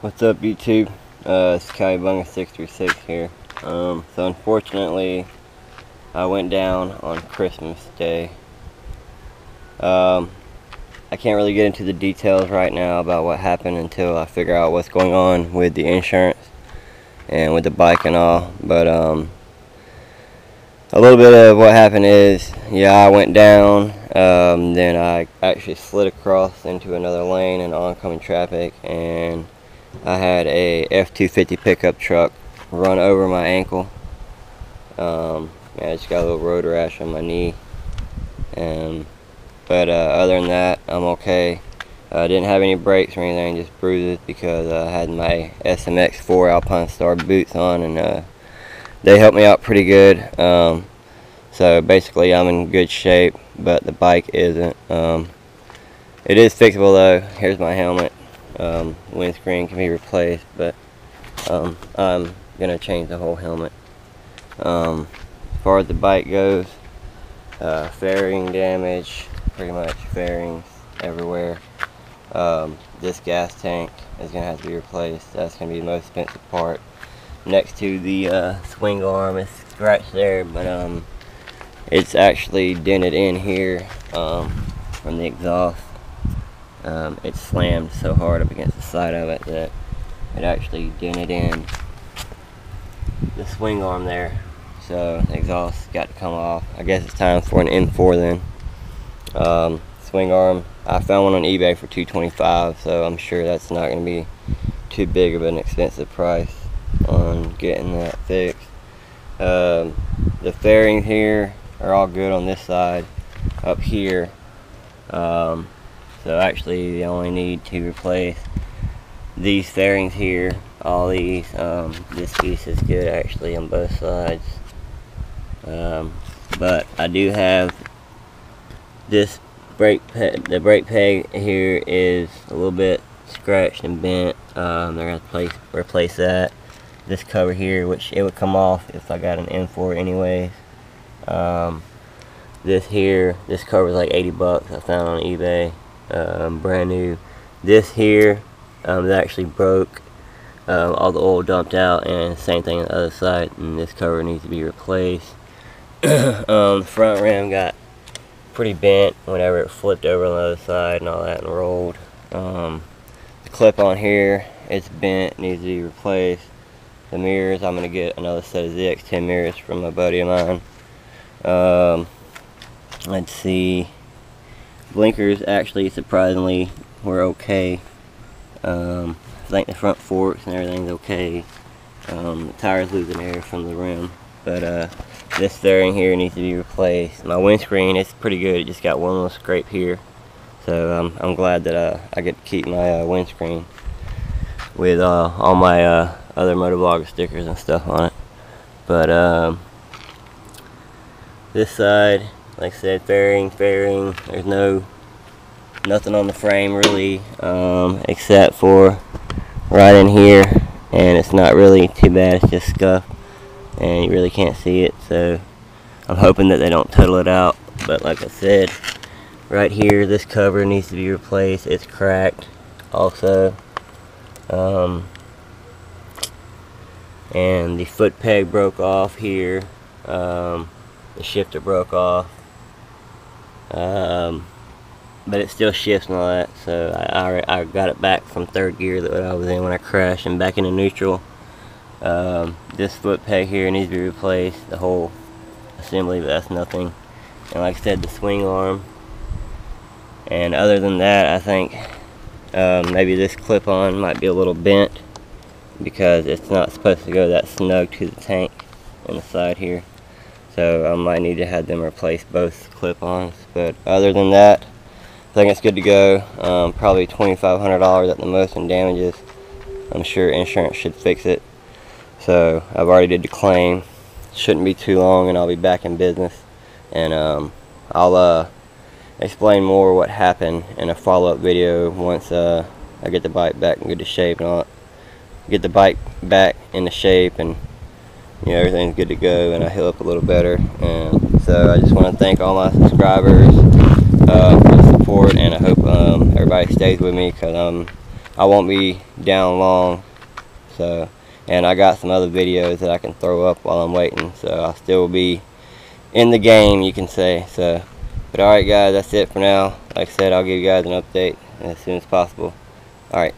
What's up, YouTube? It's Kawibunga636 here. So unfortunately, I went down on Christmas Day. I can't really get into the details right now about what happened until I figure out what's going on with the insurance and with the bike and all. But a little bit of what happened is, yeah, I went down. Then I actually slid across into another lane in oncoming traffic, and I had a F-250 pickup truck run over my ankle. I just got a little road rash on my knee, but other than that, I'm okay. I didn't have any brakes or anything, just bruises, because I had my SMX4 Alpine Star boots on, and they helped me out pretty good. So basically, I'm in good shape, but the bike isn't. It is fixable though. Here's my helmet. Windscreen can be replaced, but I'm going to change the whole helmet. As far as the bike goes, fairing damage, pretty much fairings everywhere. This gas tank is going to have to be replaced. That's going to be the most expensive part. Next to the swing arm is scratched there, but it's actually dented in here from the exhaust. It slammed so hard up against the side of it that it actually dented in the swing arm there. So the exhaust got to come off. I guess it's time for an M4 then. Swing arm, I found one on eBay for $225, so I'm sure that's not going to be too big of an expensive price on getting that fixed. The fairings here are all good on this side up here. So actually, I only need to replace these fairings here, all these. This piece is good actually on both sides. But I do have this brake peg. The brake peg here is a little bit scratched and bent. They're going to replace that. This cover here, which it would come off if I got an M4 anyways. This cover is like 80 bucks. I found on eBay. Brand new. This here that actually broke. All the oil dumped out, and same thing on the other side, and this cover needs to be replaced. The front rim got pretty bent whenever it flipped over on the other side and all that and rolled. The clip on here, it's bent, needs to be replaced. The mirrors, I'm going to get another set of ZX10 mirrors from a buddy of mine. Let's see. Blinkers actually surprisingly were okay. I think the front forks and everything's okay. The tire's losing air from the rim, but this fairing here needs to be replaced. My windscreen is pretty good, it just got one little scrape here, so I'm glad that I get to keep my windscreen with all my other motoblogger stickers and stuff on it. But this side, like I said, fairing, there's nothing on the frame really, except for right in here, and it's not really too bad, it's just scuffed and you really can't see it, so I'm hoping that they don't total it out. But like I said, right here, this cover needs to be replaced, it's cracked also. And the foot peg broke off here, the shifter broke off. But it still shifts and all that, so I got it back from third gear that I was in when I crashed and back into neutral. This foot peg here needs to be replaced, the whole assembly, but that's nothing. And like I said, the swing arm. And other than that, I think maybe this clip-on might be a little bent because it's not supposed to go that snug to the tank on the side here. So I might need to have them replace both clip-ons. But other than that, I think it's good to go. Probably $2,500 at the most in damages. I'm sure insurance should fix it. So I've already did the claim. Shouldn't be too long, and I'll be back in business. And I'll explain more what happened in a follow-up video once I get the bike back in good shape and all. Get the bike back into shape, and you know, everything's good to go, and I heal up a little better. And so I just want to thank all my subscribers. For the support, and I hope everybody stays with me, because I won't be down long. So, and I got some other videos that I can throw up while I'm waiting, so I'll still be in the game, you can say. So, but alright guys, that's it for now. Like I said, I'll give you guys an update as soon as possible. Alright.